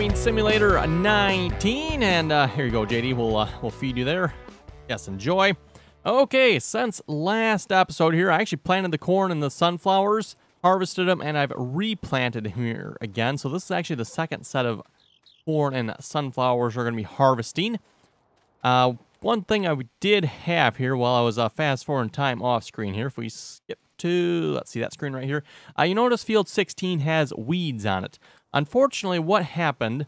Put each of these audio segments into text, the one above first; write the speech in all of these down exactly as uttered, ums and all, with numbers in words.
Farming Simulator nineteen, and uh, here you go, J D. We'll uh, we'll feed you there. Yes, enjoy. Okay, since last episode here, I actually planted the corn and the sunflowers, harvested them, and I've replanted here again. So this is actually the second set of corn and sunflowers we're going to be harvesting. Uh, one thing I did have here while I was uh, fast forwarding time off screen here, if we skip to, let's see that screen right here, uh, you notice field sixteen has weeds on it. Unfortunately, what happened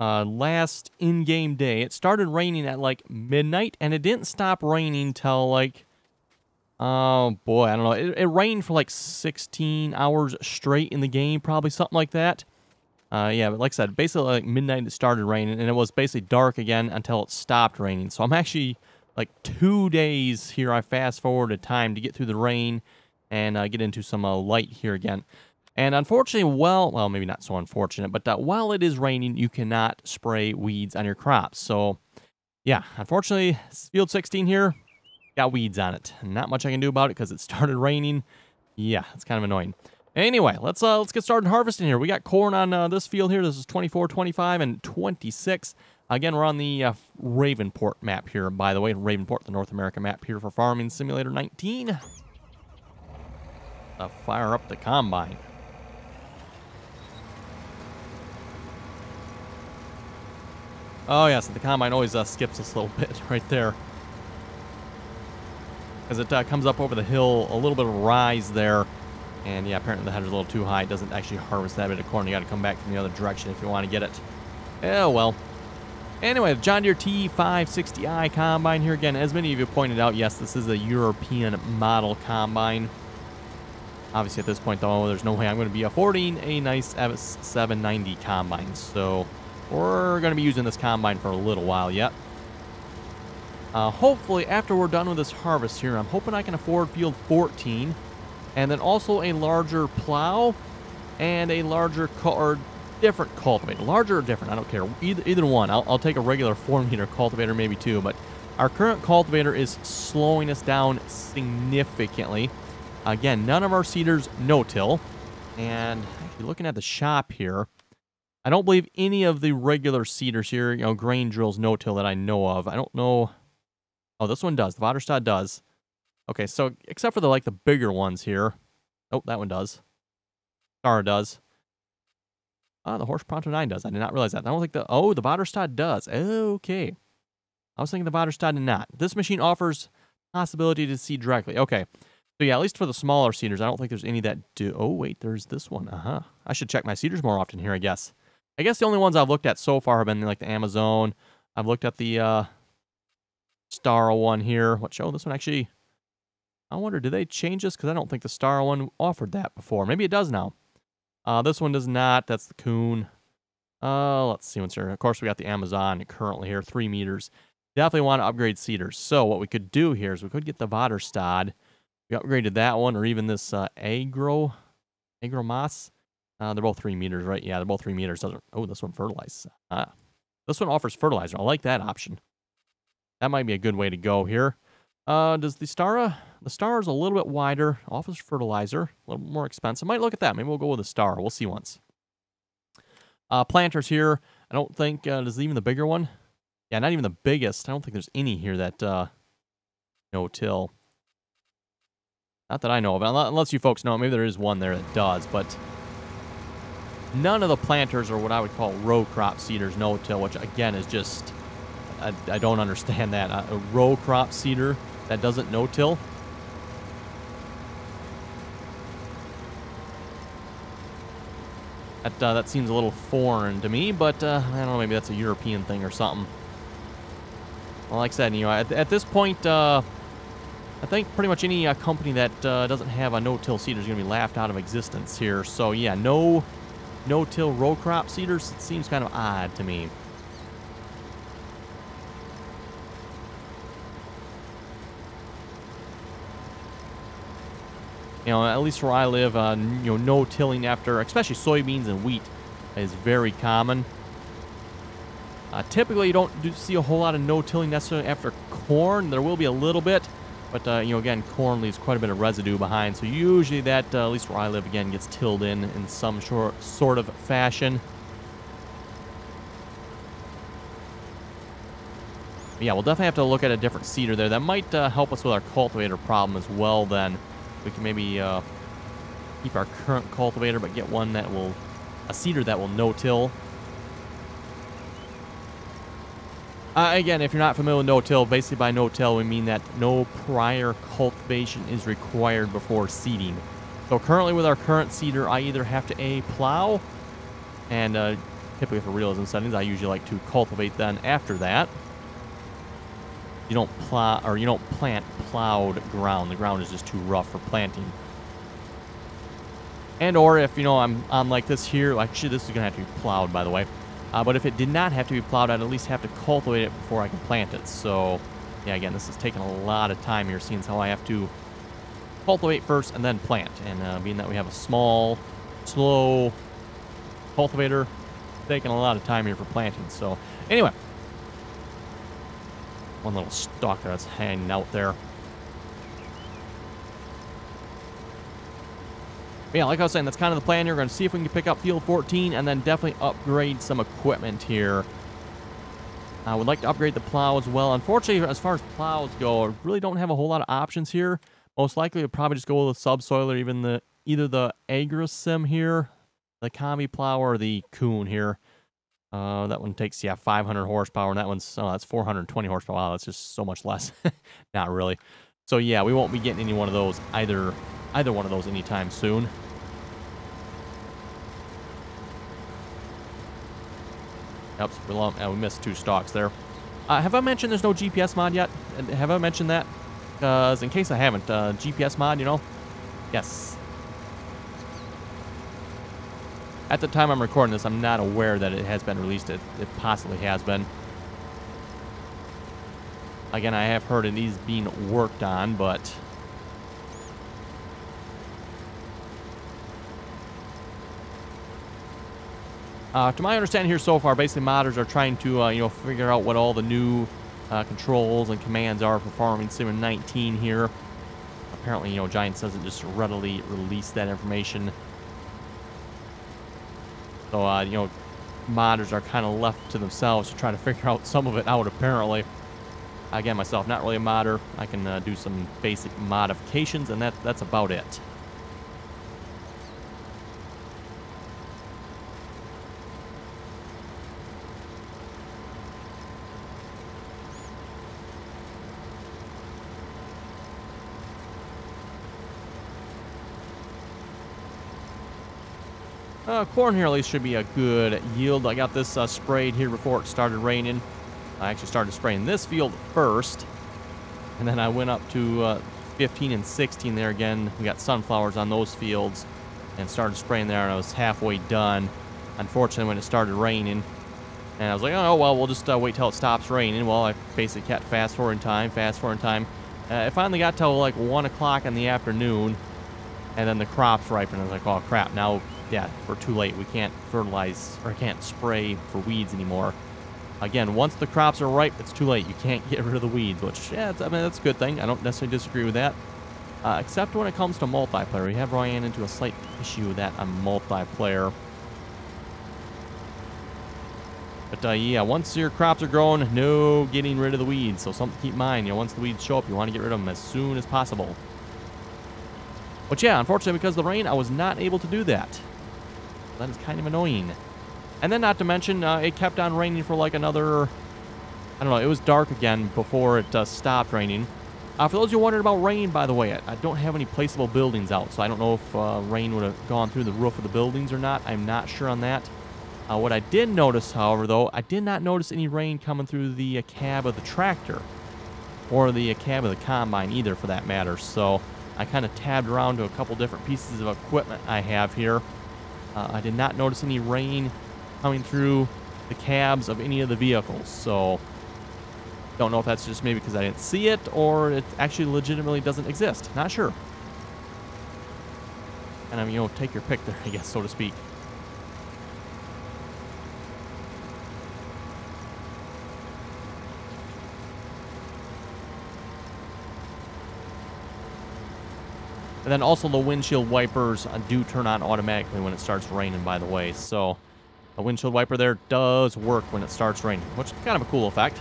uh, last in-game day, it started raining at like midnight, and it didn't stop raining till like, oh boy, I don't know. It, it rained for like sixteen hours straight in the game, probably something like that. Uh, yeah, but like I said, basically like midnight it started raining, and it was basically dark again until it stopped raining. So I'm actually like two days here. I fast-forwarded time to get through the rain and uh, get into some uh, light here again. And unfortunately, well, well, maybe not so unfortunate, but uh, while it is raining, you cannot spray weeds on your crops. So, yeah, unfortunately, field sixteen here got weeds on it. Not much I can do about it because it started raining. Yeah, it's kind of annoying. Anyway, let's uh, let's get started harvesting here. We got corn on uh, this field here. This is twenty-four, twenty-five, and twenty-six. Again, we're on the uh, Ravenport map here, by the way. Ravenport, the North America map here for Farming Simulator nineteen. Uh, fire up the combine. Oh, yeah, so the combine always uh, skips us a little bit right there. As it uh, comes up over the hill, a little bit of rise there. And, yeah, apparently the header's a little too high. It doesn't actually harvest that bit of corn. You got to come back from the other direction if you want to get it. Oh, well. Anyway, the John Deere T five sixty i combine here again. As many of you pointed out, yes, this is a European model combine. Obviously, at this point, though, there's no way I'm going to be affording a nice seven ninety combine, so we're going to be using this combine for a little while yet. Uh, hopefully, after we're done with this harvest here, I'm hoping I can afford field fourteen, and then also a larger plow and a larger cu or different cultivator. Larger or different, I don't care. Either, either one. I'll, I'll take a regular four meter cultivator, maybe two, but our current cultivator is slowing us down significantly. Again, none of our cedars no-till. And actually looking at the shop here, I don't believe any of the regular cedars here, you know, grain drills no-till that I know of. I don't know. Oh, this one does. The Vaderstad does. Okay, so except for the like the bigger ones here. Oh, that one does. Star does. Ah, uh, the Horse Pronto nine does. I did not realize that. I don't think the oh the Vaderstad does. Okay, I was thinking the Vaderstad did not. This machine offers possibility to seed directly. Okay, so yeah, at least for the smaller cedars, I don't think there's any that do. Oh wait, there's this one. Uh huh. I should check my cedars more often here, I guess. I guess the only ones I've looked at so far have been like the Amazon. I've looked at the uh, Star one here. What show? This one actually. I wonder, do they change this? Because I don't think the Star one offered that before. Maybe it does now. Uh, this one does not. That's the Kuhn. Uh, let's see what's here. Of course, we got the Amazon currently here, three meters. Definitely want to upgrade cedars. So what we could do here is we could get the Vaderstad. We upgraded that one, or even this uh, Agro, Agro Moss. Uh, they're both three meters, right? Yeah, they're both three meters. Doesn't, oh, this one fertilizes. Uh, this one offers fertilizer. I like that option. That might be a good way to go here. Uh, does the Stara? The Star is a little bit wider. Offers fertilizer, a little more expensive. Might look at that. Maybe we'll go with the Star. We'll see once. Uh, planters here. I don't think uh, does even the bigger one. Yeah, not even the biggest. I don't think there's any here that uh, no-till. Not that I know of, unless you folks know. Maybe there is one there that does, but none of the planters are what I would call row crop cedars no-till, which again is just I, I don't understand that uh, a row crop cedar that doesn't no-till. That uh, that seems a little foreign to me, but uh, I don't know. Maybe that's a European thing or something. Well, like I said, you know, at, at this point. Uh, I think pretty much any uh, company that uh, doesn't have a no-till cedar is going to be laughed out of existence here. So, yeah, no no-till row crop cedars seems kind of odd to me. You know, at least where I live, uh, you know, no-tilling after, especially soybeans and wheat, is very common. Uh, typically, you don't do see a whole lot of no-tilling necessarily after corn. There will be a little bit. But, uh, you know, again, corn leaves quite a bit of residue behind, so usually that, uh, at least where I live, again, gets tilled in in some short, sort of fashion. But yeah, we'll definitely have to look at a different seeder there. That might uh, help us with our cultivator problem as well then. We can maybe uh, keep our current cultivator, but get one that will, a seeder that will no-till. Uh, again, if you're not familiar with no-till, basically by no-till we mean that no prior cultivation is required before seeding. So currently with our current seeder, I either have to A, plow, and uh, typically for realism settings, I usually like to cultivate then after that. You don't plow, or you don't plant plowed ground. The ground is just too rough for planting. And or if, you know, I'm on like this here, actually this is going to have to be plowed, by the way. Uh, but if it did not have to be plowed, I'd at least have to cultivate it before I can plant it. So, yeah, again, this is taking a lot of time here, seeing how I have to cultivate first and then plant. And uh, being that we have a small, slow cultivator, taking a lot of time here for planting. So, anyway. One little stalk that's hanging out there. But yeah, like I was saying, that's kind of the plan here. We're going to see if we can pick up Field fourteen and then definitely upgrade some equipment here. I would like to upgrade the plow as well. Unfortunately, as far as plows go, I really don't have a whole lot of options here. Most likely, we'll probably just go with a subsoiler, even the either the Agrisim here, the Combi plow, or the Kuhn here. Uh, that one takes, yeah, five hundred horsepower, and that one's, oh, that's four hundred twenty horsepower. Wow, that's just so much less. Not really. So, yeah, we won't be getting any one of those either. Either one of those anytime soon. Oops, we missed two stalks there. Uh, have I mentioned there's no G P S mod yet? Have I mentioned that? Because in case I haven't, uh, G P S mod, you know? Yes. At the time I'm recording this, I'm not aware that it has been released. It, it possibly has been. Again, I have heard it is being worked on, but... Uh, to my understanding here so far, basically modders are trying to, uh, you know, figure out what all the new uh, controls and commands are for Farming Simulator nineteen here. Apparently, you know, Giants doesn't just readily release that information. So, uh, you know, modders are kind of left to themselves to try to figure out some of it out, apparently. Again, myself, not really a modder. I can uh, do some basic modifications, and that that's about it. Uh, corn here at least should be a good yield. I got this uh, sprayed here before it started raining. I actually started spraying this field first, and then I went up to uh, fifteen and sixteen there again. We got sunflowers on those fields and started spraying there, and I was halfway done. Unfortunately, when it started raining, and I was like, oh, well, we'll just uh, wait till it stops raining. Well, I basically kept fast forwarding time, fast forwarding time. Uh, it finally got till like one o'clock in the afternoon, and then the crops ripened. I was like, oh, crap, now... Yeah, we're too late. We can't fertilize or can't spray for weeds anymore. Again, once the crops are ripe, it's too late. You can't get rid of the weeds, which, yeah, it's, I mean, that's a good thing. I don't necessarily disagree with that. Uh, except when it comes to multiplayer. We have Ryan into a slight issue with that on multiplayer. But, uh, yeah, once your crops are grown, no getting rid of the weeds. So something to keep in mind. You know, once the weeds show up, you want to get rid of them as soon as possible. But, yeah, unfortunately, because of the rain, I was not able to do that. That is kind of annoying. And then not to mention, uh, it kept on raining for like another, I don't know, it was dark again before it uh, stopped raining. Uh, for those who wondered about rain, by the way, I, I don't have any placeable buildings out, so I don't know if uh, rain would have gone through the roof of the buildings or not. I'm not sure on that. Uh, what I did notice, however, though, I did not notice any rain coming through the uh, cab of the tractor or the uh, cab of the combine either, for that matter. So I kind of tabbed around to a couple different pieces of equipment I have here. Uh, I did not notice any rain coming through the cabs of any of the vehicles, so don't know if that's just maybe because I didn't see it or it actually legitimately doesn't exist. Not sure. And I mean, you know, take your pick there, I guess, so to speak. And then also the windshield wipers do turn on automatically when it starts raining, by the way. So the windshield wiper there does work when it starts raining, which is kind of a cool effect.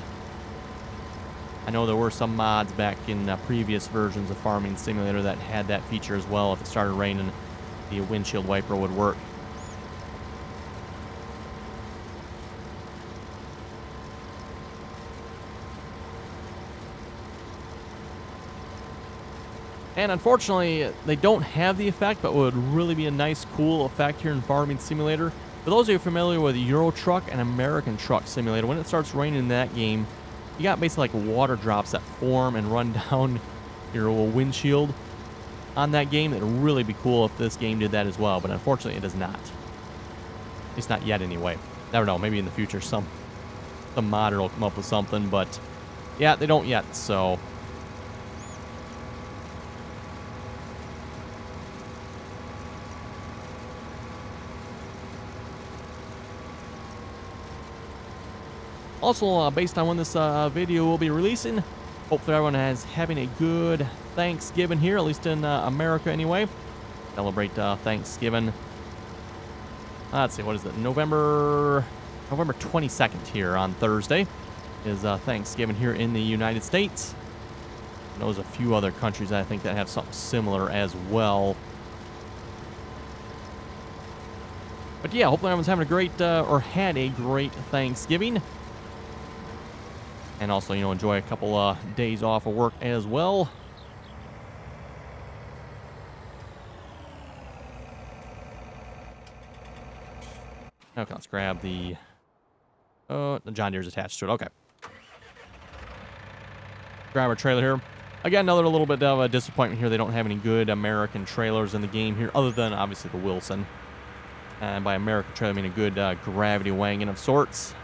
I know there were some mods back in uh, previous versions of Farming Simulator that had that feature as well. If it started raining, the windshield wiper would work. And unfortunately, they don't have the effect, but would really be a nice, cool effect here in Farming Simulator. For those of you familiar with Euro Truck and American Truck Simulator, when it starts raining in that game, you got basically like water drops that form and run down your windshield on that game. It would really be cool if this game did that as well, but unfortunately it does not. At least not yet anyway. Never know, maybe in the future some the modder will come up with something, but yeah, they don't yet, so... Also, uh, based on when this uh, video will be releasing, hopefully everyone is having a good Thanksgiving here, at least in uh, America anyway. Celebrate uh, Thanksgiving. Uh, let's see, what is it? November November twenty-second here on Thursday is uh, Thanksgiving here in the United States. And there's a few other countries I think that have something similar as well. But yeah, hopefully everyone's having a great uh, or had a great Thanksgiving. And also, you know, enjoy a couple uh, days off of work as well. Okay, let's grab the... Uh, the John Deere's attached to it. Okay. Grab our trailer here. Again, another little bit of a disappointment here. They don't have any good American trailers in the game here, other than, obviously, the Wilson. And by American trailer, I mean a good uh, gravity wagon of sorts.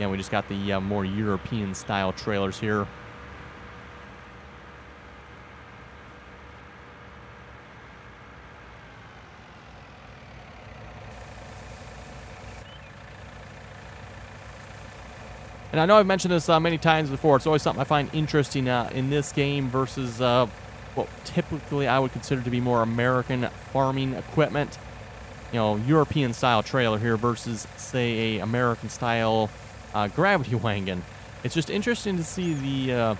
Yeah, we just got the uh, more European-style trailers here. And I know I've mentioned this uh, many times before. It's always something I find interesting uh, in this game versus uh, what typically I would consider to be more American farming equipment. You know, European-style trailer here versus, say, a American-style... Uh, gravity wagon. It's just interesting to see the uh,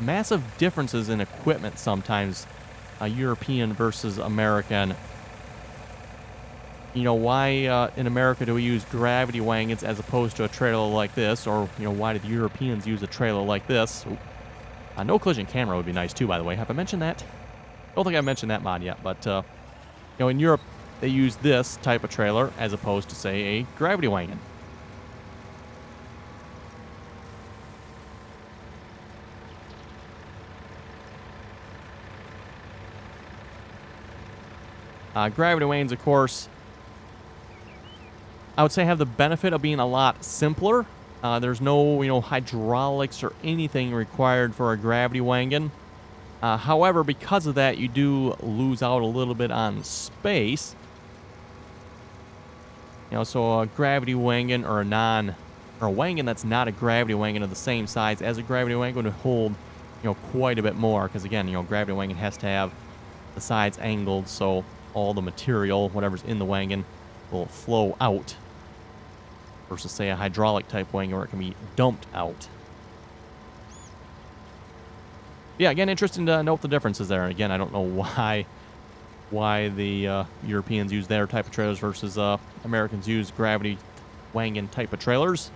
massive differences in equipment sometimes, uh, European versus American. You know, why uh, in America do we use gravity wagons as opposed to a trailer like this, or you know, why did the Europeans use a trailer like this? Uh, no collision camera would be nice too, by the way. Have I mentioned that? I don't think I mentioned that mod yet, but uh, you know, in Europe they use this type of trailer as opposed to say a gravity wagon. Uh, gravity wagons, of course, I would say have the benefit of being a lot simpler. Uh, there's no, you know, hydraulics or anything required for a gravity wagon. Uh, however, because of that, you do lose out a little bit on space. You know, so a gravity wagon or a non, or a wagon that's not a gravity wagon of the same size as a gravity wagon would hold, you know, quite a bit more. Because again, you know, gravity wagon has to have the sides angled, so all the material, whatever's in the wagon, will flow out versus, say, a hydraulic type wagon where it can be dumped out. Yeah, again, interesting to note the differences there. Again, I don't know why why the uh, Europeans use their type of trailers versus uh, Americans use gravity wagon type of trailers.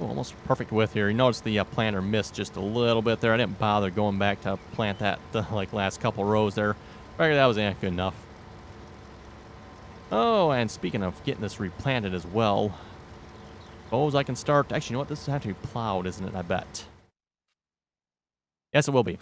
Almost perfect width here. You notice the uh, planter missed just a little bit there. I didn't bother going back to plant that the, like last couple rows there. Figured that was eh, good enough. Oh, and speaking of getting this replanted as well, suppose I can start. Actually, you know what? This has to be plowed, isn't it? I bet. Yes, it will be.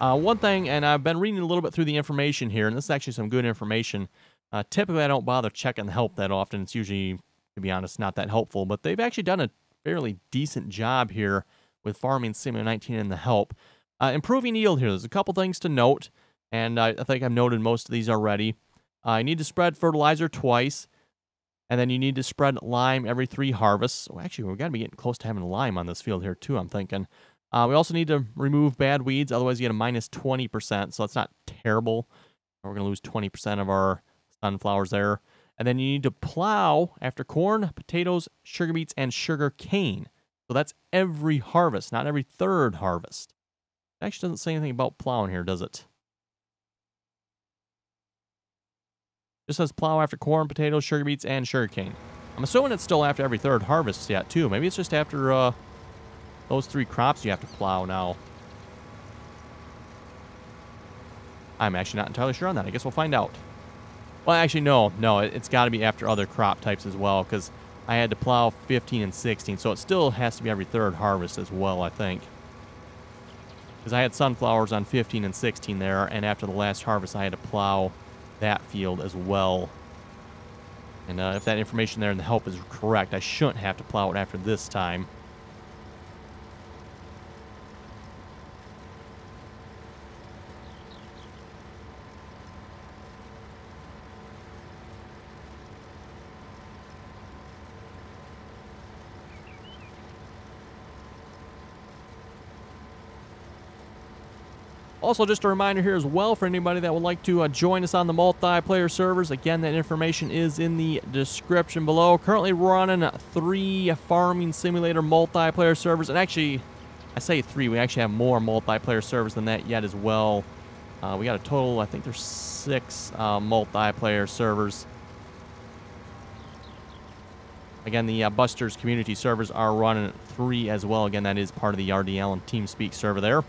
Uh, one thing, and I've been reading a little bit through the information here, and this is actually some good information. Uh, typically, I don't bother checking the help that often. It's usually, to be honest, not that helpful, but they've actually done a fairly decent job here with Farming Simulator nineteen and the help. Uh, improving yield here. There's a couple things to note, and I, I think I've noted most of these already. Uh, you need to spread fertilizer twice, and then you need to spread lime every three harvests. Oh, actually, we've got to be getting close to having lime on this field here, too, I'm thinking. Uh, we also need to remove bad weeds, otherwise you get a minus twenty percent, so that's not terrible. We're going to lose twenty percent of our sunflowers there. And then you need to plow after corn, potatoes, sugar beets, and sugar cane. So that's every harvest, not every third harvest. It actually doesn't say anything about plowing here, does it? It just says plow after corn, potatoes, sugar beets, and sugar cane. I'm assuming it's still after every third harvest yet, too. Maybe it's just after uh, those three crops you have to plow now. I'm actually not entirely sure on that. I guess we'll find out. Well, actually, no. No, it's got to be after other crop types as well, because I had to plow fifteen and sixteen, so it still has to be every third harvest as well, I think. Because I had sunflowers on fifteen and sixteen there, and after the last harvest, I had to plow that field as well. And uh, if that information there in the help is correct, I shouldn't have to plow it after this time. Also, just a reminder here as well for anybody that would like to uh, join us on the multiplayer servers. Again, that information is in the description below. Currently, we're running three Farming Simulator multiplayer servers. And actually, I say three. We actually have more multiplayer servers than that yet as well. Uh, we got a total, I think there's six uh, multiplayer servers. Again, the uh, Busters community servers are running three as well. Again, that is part of the R D L and TeamSpeak server there.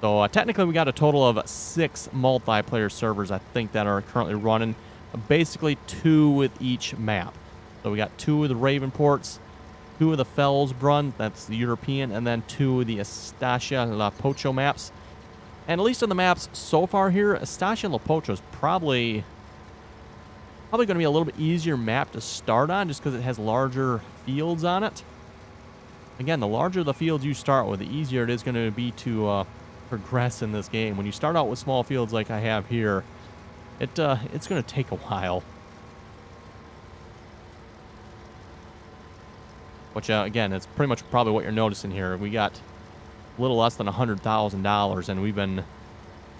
So uh, technically, we got a total of six multiplayer servers, I think, that are currently running. Uh, basically, two with each map. So we got two of the Ravenports, two of the Felsbrunn, that's the European, and then two of the Estancia Lapacho maps. And at least on the maps so far here, Estancia Lapacho is probably, probably going to be a little bit easier map to start on just because it has larger fields on it. Again, the larger the fields you start with, the easier it is going to be to Uh, progress in this game. When you start out with small fields like I have here, it uh, it's going to take a while. Which, uh, again, it's pretty much probably what you're noticing here. We got a little less than one hundred thousand dollars, and we've been,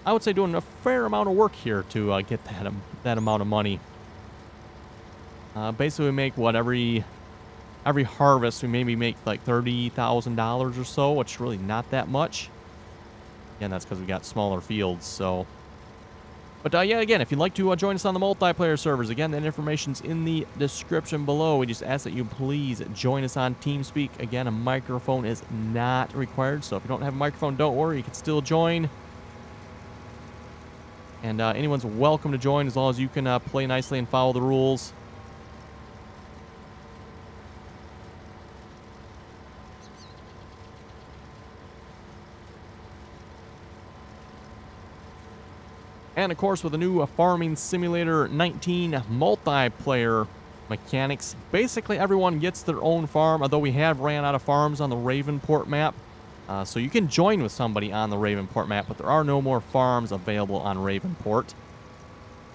I would say, doing a fair amount of work here to uh, get that, um, that amount of money. Uh, basically, we make, what, every, every harvest, we maybe make like thirty thousand dollars or so, which is really not that much. Again, that's because we got smaller fields, so. But uh, yeah, again, if you'd like to uh, join us on the multiplayer servers, again, that information's in the description below. We just ask that you please join us on TeamSpeak. Again, a microphone is not required, so if you don't have a microphone, don't worry, you can still join. And uh, anyone's welcome to join as long as you can uh, play nicely and follow the rules. And, of course, with the new Farming Simulator nineteen multiplayer mechanics, basically everyone gets their own farm, although we have ran out of farms on the Ravenport map. Uh, so you can join with somebody on the Ravenport map, but there are no more farms available on Ravenport.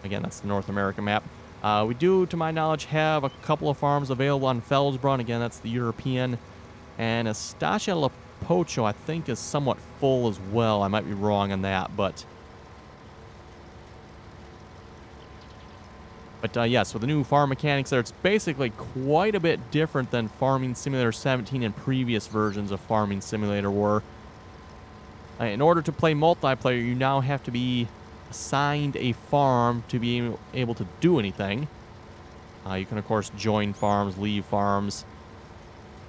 Again, that's the North America map. Uh, we do, to my knowledge, have a couple of farms available on Felsbrunn. Again, that's the European. And Estancia Lapacho, I think, is somewhat full as well. I might be wrong on that, but... But uh, yeah, so the new farm mechanics there, it's basically quite a bit different than Farming Simulator seventeen and previous versions of Farming Simulator were. Uh, in order to play multiplayer, you now have to be assigned a farm to be able to do anything. Uh, you can, of course, join farms, leave farms.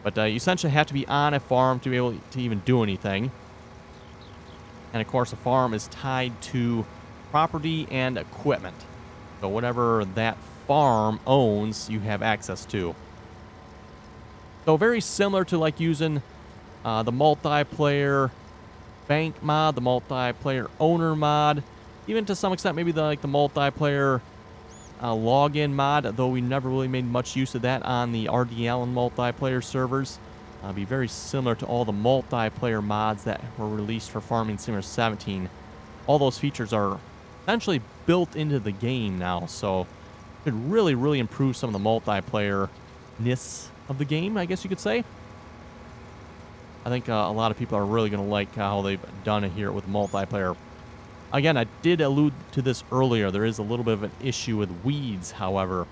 But uh, you essentially have to be on a farm to be able to even do anything. And, of course, a farm is tied to property and equipment. So whatever that farm owns, you have access to. So very similar to like using uh, the multiplayer bank mod, the multiplayer owner mod, even to some extent maybe the, like the multiplayer uh, login mod, though we never really made much use of that on the R D L and multiplayer servers. Uh, be very similar to all the multiplayer mods that were released for Farming Simulator seventeen. All those features are essentially built into the game now, so it really, really improves some of the multiplayer-ness of the game, I guess you could say. I think uh, a lot of people are really going to like how they've done it here with multiplayer. Again, I did allude to this earlier. There is a little bit of an issue with weeds, however.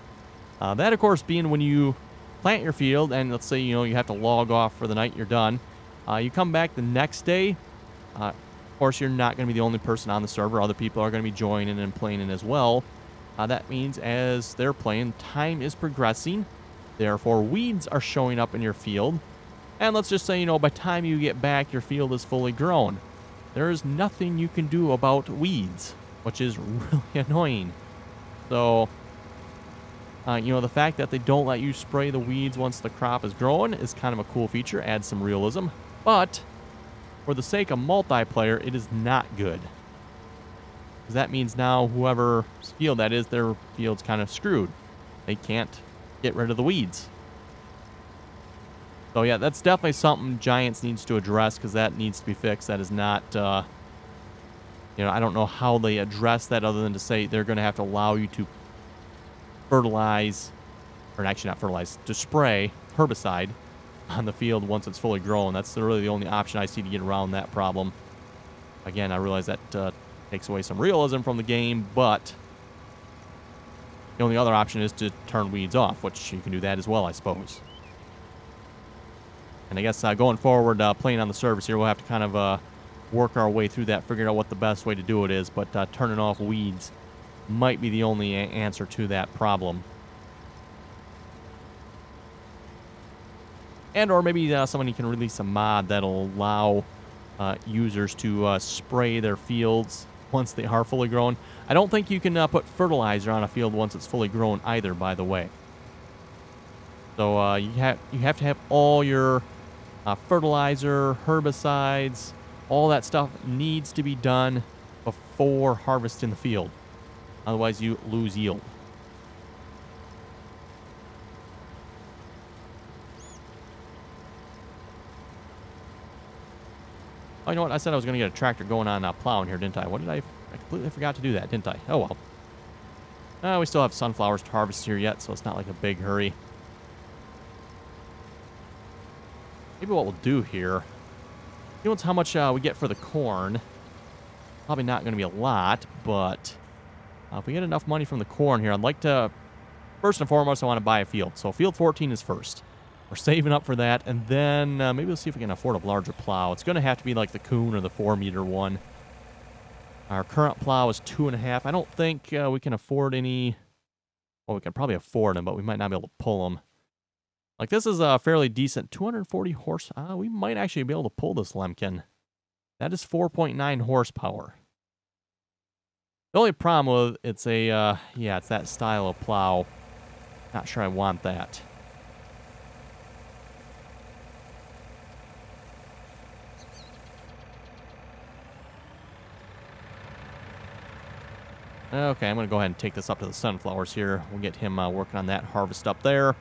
Uh, that, of course, being when you plant your field and let's say, you know, you have to log off for the night, you're done. Uh, you come back the next day. Uh, of course, you're not going to be the only person on the server. Other people are going to be joining and playing as well. Uh, that means as they're playing, time is progressing. Therefore, weeds are showing up in your field. And let's just say, you know, by the time you get back, your field is fully grown. There is nothing you can do about weeds, which is really annoying. So, uh, you know, the fact that they don't let you spray the weeds once the crop is growing is kind of a cool feature, adds some realism. But, for the sake of multiplayer, it is not good. Because that means now whoever's field that is, their field's kind of screwed. They can't get rid of the weeds. So yeah, that's definitely something Giants needs to address because that needs to be fixed. That is not, uh, you know, I don't know how they address that other than to say they're going to have to allow you to fertilize, or actually not fertilize, to spray herbicide on the field once it's fully grown. That's really the only option I see to get around that problem. Again, I realize that uh, takes away some realism from the game, but the only other option is to turn weeds off, which you can do that as well, I suppose. And I guess uh, going forward, uh, playing on the service here, we'll have to kind of uh, work our way through that, figure out what the best way to do it is. But uh, turning off weeds might be the only answer to that problem. And or maybe uh, somebody can release a mod that'll allow uh, users to uh, spray their fields once they are fully grown. I don't think you can uh, put fertilizer on a field once it's fully grown either, by the way. So uh, you, have, you have to have all your... Uh, fertilizer, herbicides, all that stuff needs to be done before harvest in the field. Otherwise, you lose yield. Oh, you know what? I said I was going to get a tractor going on uh, plowing here, didn't I? What did I... I completely forgot to do that, didn't I? Oh, well. Uh, we still have sunflowers to harvest here yet, so it's not like a big hurry. Maybe what we'll do here, you know, how much uh, we get for the corn. Probably not going to be a lot, but uh, if we get enough money from the corn here, I'd like to, first and foremost, I want to buy a field. So field fourteen is first. We're saving up for that, and then uh, maybe we'll see if we can afford a larger plow. It's going to have to be like the Kuhn or the four meter one. Our current plow is two and a half. I don't think uh, we can afford any, well, we can probably afford them, but we might not be able to pull them. Like, this is a fairly decent two hundred forty horse. Uh, we might actually be able to pull this Lemkin. That is four point nine horsepower. The only problem with it's a, uh, yeah, it's that style of plow. Not sure I want that. Okay, I'm going to go ahead and take this up to the sunflowers here. We'll get him uh, working on that harvest up there.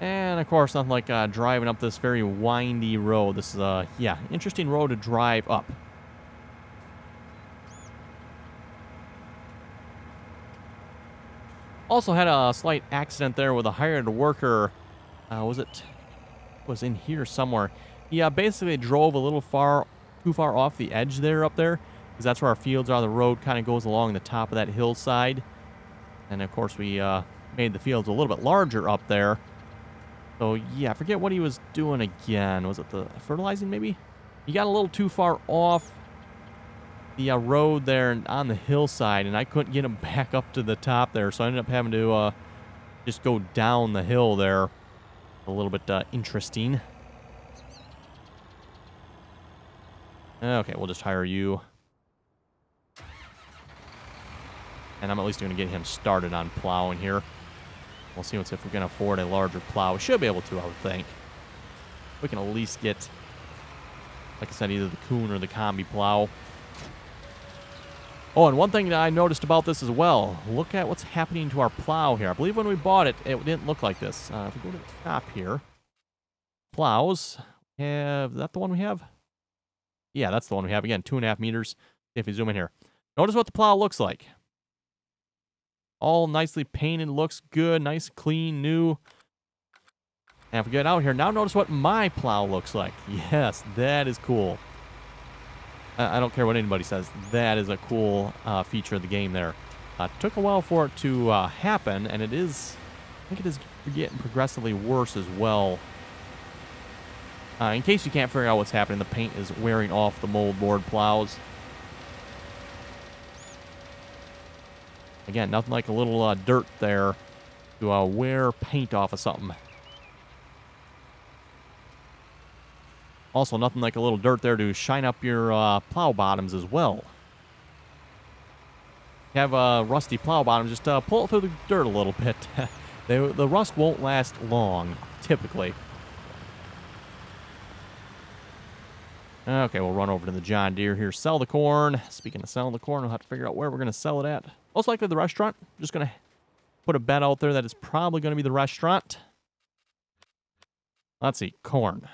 And, of course, nothing like uh, driving up this very windy road. This is a, yeah, interesting road to drive up. Also had a slight accident there with a hired worker. Uh, was it? Was in here somewhere. Yeah, basically drove a little far, too far off the edge there up there. Because that's where our fields are. The road kind of goes along the top of that hillside. And, of course, we uh, made the fields a little bit larger up there. So, yeah, I forget what he was doing again. Was it the fertilizing, maybe? He got a little too far off the uh, road there and on the hillside, and I couldn't get him back up to the top there, so I ended up having to uh, just go down the hill there. A little bit uh, interesting. Okay, we'll just hire you. And I'm at least going to get him started on plowing here. We'll see if we can afford a larger plow. We should be able to, I would think. We can at least get, like I said, either the Kuhn or the combi plow. Oh, and one thing that I noticed about this as well, look at what's happening to our plow here. I believe when we bought it, it didn't look like this. Uh, if we go to the top here, plows, have, is that the one we have? Yeah, that's the one we have. Again, two and a half meters. If you zoom in here, notice what the plow looks like. All nicely painted, looks good, nice, clean, new. And if we get out here, now notice what my plow looks like. Yes, that is cool. I don't care what anybody says. That is a cool uh, feature of the game there. Uh, took a while for it to uh, happen, and it is, I think it is getting progressively worse as well. Uh, in case you can't figure out what's happening, the paint is wearing off the moldboard plows. Again, nothing like a little uh, dirt there to uh, wear paint off of something. Also, nothing like a little dirt there to shine up your uh, plow bottoms as well. Have a rusty plow bottom, just uh, pull it through the dirt a little bit. they, the rust won't last long, typically. Okay, we'll run over to the John Deere here, sell the corn. Speaking of selling the corn, we'll have to figure out where we're going to sell it at. Most likely the restaurant. Just going to put a bet out there that it's probably going to be the restaurant. Let's see, corn.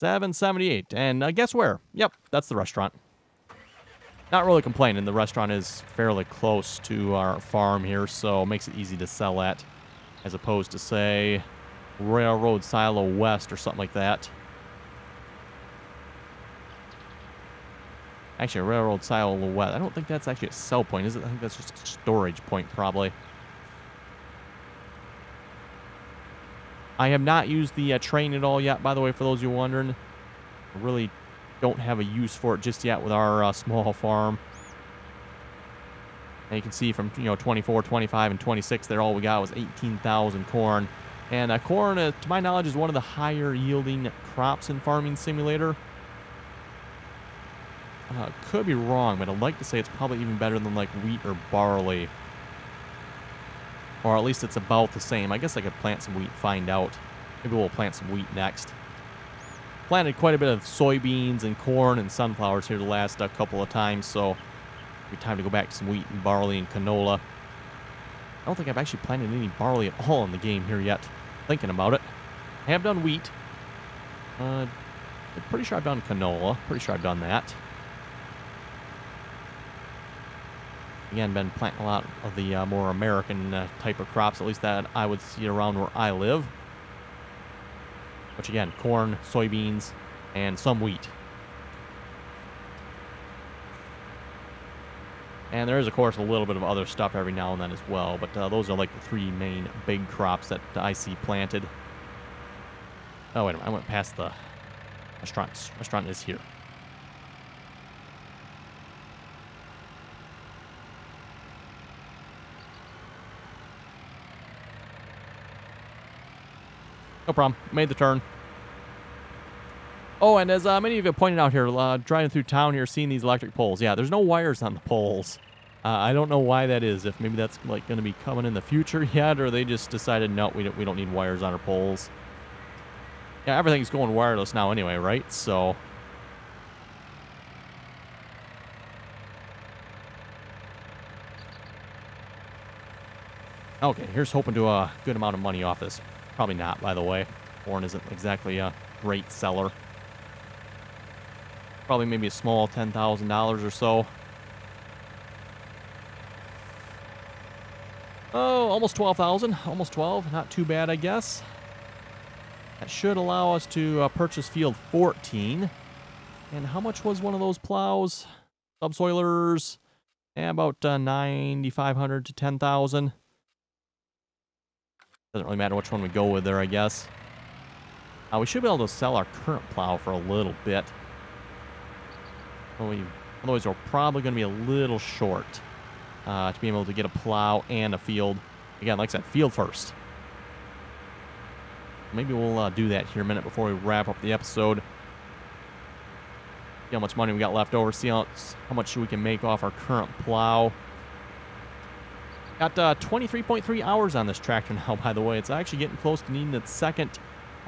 seven seventy-eight, and uh, guess where? Yep, that's the restaurant. Not really complaining. The restaurant is fairly close to our farm here, so it makes it easy to sell at, as opposed to, say, Railroad Silo West or something like that. Actually, Railroad Silo West, I don't think that's actually a sell point, is it? I think that's just a storage point, probably. I have not used the uh, train at all yet, by the way, for those of you wondering. I really don't have a use for it just yet with our uh, small farm. And you can see from, you know, twenty-four, twenty-five, and twenty-six there, all we got was eighteen thousand corn. And uh, corn, uh, to my knowledge, is one of the higher yielding crops in Farming Simulator. Uh, could be wrong, but I'd like to say it's probably even better than like wheat or barley. Or at least it's about the same. I guess I could plant some wheat, find out. Maybe we'll plant some wheat next. Planted quite a bit of soybeans and corn and sunflowers here the last uh, couple of times, so it'll be time to go back to some wheat and barley and canola. I don't think I've actually planted any barley at all in the game here yet. Thinking about it. I have done wheat. Uh, I'm pretty sure I've done canola. Pretty sure I've done that. Again, been planting a lot of the uh, more American uh, type of crops, at least that I would see around where I live. Which again, corn, soybeans, and some wheat. And there is, of course, a little bit of other stuff every now and then as well, but uh, those are like the three main big crops that I see planted. Oh, wait a minute, I went past the restaurant. Restaurant is here. No problem. Made the turn. Oh, and as uh, many of you have pointed out here, uh, driving through town here, seeing these electric poles. Yeah, there's no wires on the poles. Uh, I don't know why that is. If maybe that's like going to be coming in the future yet, or they just decided no, we don't we don't need wires on our poles. Yeah, everything's going wireless now anyway, right? So. Okay, here's hoping to a good amount of money off this. Probably not, by the way. Corn isn't exactly a great seller. Probably maybe a small ten thousand dollars or so. Oh, almost twelve thousand. Almost twelve. Not too bad, I guess. That should allow us to uh, purchase field fourteen. And how much was one of those plows? Subsoilers. Yeah, about uh, ninety-five hundred to ten thousand. Doesn't really matter which one we go with there, I guess. Uh, we should be able to sell our current plow for a little bit. Well, we, otherwise, we're probably going to be a little short uh, to be able to get a plow and a field. Again, like I said, field first. Maybe we'll uh, do that here in a minute before we wrap up the episode. See how much money we got left over. See how, how much we can make off our current plow. Got uh, twenty-three point three hours on this tractor now, by the way. It's actually getting close to needing its second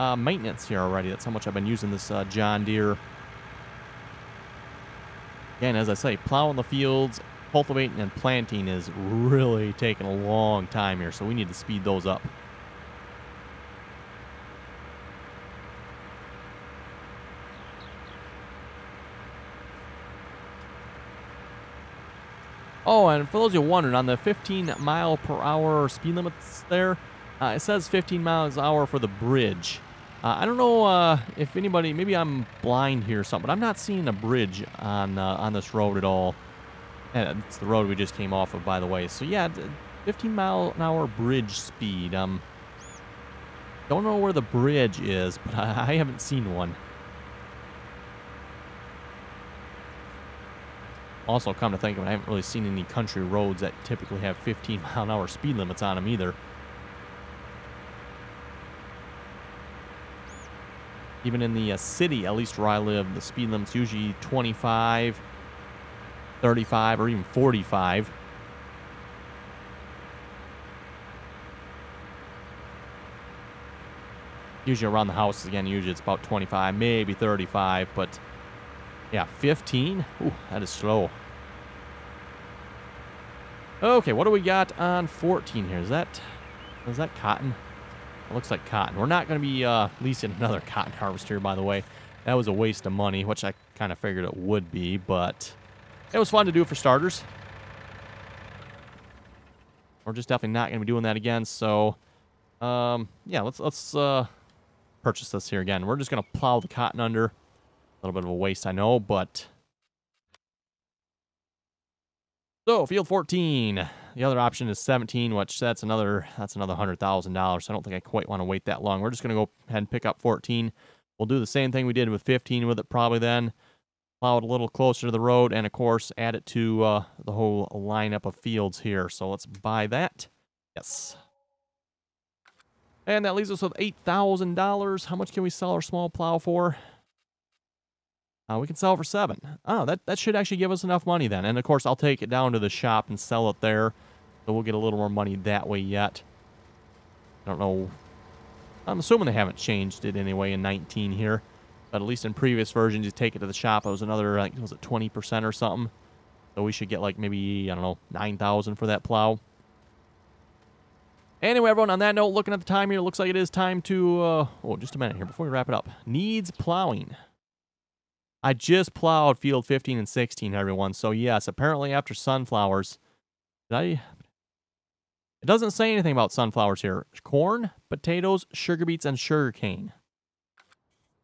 uh, maintenance here already. That's how much I've been using this uh, John Deere. Again, as I say, plowing the fields, cultivating and planting is really taking a long time here, so we need to speed those up. Oh, and for those of you wondering, on the fifteen mile per hour speed limits there, uh, it says fifteen miles an hour for the bridge. Uh, I don't know uh, if anybody, maybe I'm blind here or something, but I'm not seeing a bridge on uh, on this road at all. And it's the road we just came off of, by the way. So yeah, fifteen mile an hour bridge speed. Um, don't know where the bridge is, but I, I haven't seen one. Also, come to think of it, I haven't really seen any country roads that typically have fifteen mile an hour speed limits on them either. Even in the uh, city, at least where I live, the speed limit's usually twenty-five, thirty-five, or even forty-five. Usually around the houses, again, usually it's about twenty-five, maybe thirty-five, but yeah, fifteen? Ooh, that is slow. Okay, what do we got on fourteen here? Is that, is that cotton? It looks like cotton. We're not going to be uh, leasing another cotton harvester, by the way. That was a waste of money, which I kind of figured it would be, but it was fun to do for starters. We're just definitely not going to be doing that again, so um, yeah, let's, let's uh, purchase this here again. We're just going to plow the cotton under. A little bit of a waste, I know, but... So, field fourteen. The other option is seventeen, which that's another that's another one hundred thousand dollars, so I don't think I quite want to wait that long. We're just going to go ahead and pick up fourteen. We'll do the same thing we did with fifteen with it probably then. Plow it a little closer to the road, and, of course, add it to uh, the whole lineup of fields here. So let's buy that. Yes. And that leaves us with eight thousand dollars. How much can we sell our small plow for? Uh, we can sell for seven. Oh, that, that should actually give us enough money then. And, of course, I'll take it down to the shop and sell it there. So we'll get a little more money that way yet. I don't know. I'm assuming they haven't changed it anyway in nineteen here. But at least in previous versions, you take it to the shop. It was another, like, was it twenty percent or something? So we should get, like, maybe, I don't know, nine thousand for that plow. Anyway, everyone, on that note, looking at the time here, it looks like it is time to, uh, oh, just a minute here before we wrap it up. Needs plowing. I just plowed field fifteen and sixteen, everyone. So, yes, apparently after sunflowers, did I? It doesn't say anything about sunflowers here. Corn, potatoes, sugar beets, and sugarcane.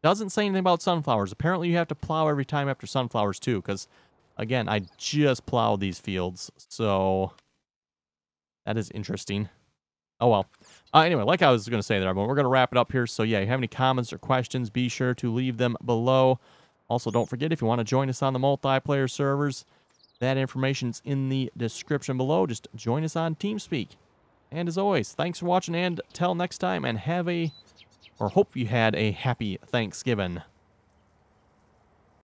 Doesn't say anything about sunflowers. Apparently, you have to plow every time after sunflowers, too, because, again, I just plowed these fields. So, that is interesting. Oh, well. Uh, anyway, like I was going to say there, everyone, we're going to wrap it up here. So, yeah, if you have any comments or questions, be sure to leave them below. Also, don't forget, if you want to join us on the multiplayer servers, that information's in the description below. Just join us on TeamSpeak. And as always, thanks for watching, and till next time, and have a, or hope you had a happy Thanksgiving.